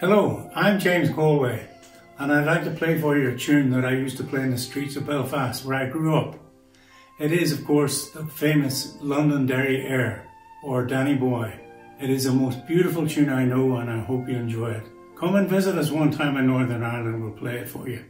Hello, I'm James Galway, and I'd like to play for you a tune that I used to play in the streets of Belfast where I grew up. It is, of course, the famous Londonderry Air, or Danny Boy. It is the most beautiful tune I know, and I hope you enjoy it. Come and visit us one time in Northern Ireland, we'll play it for you.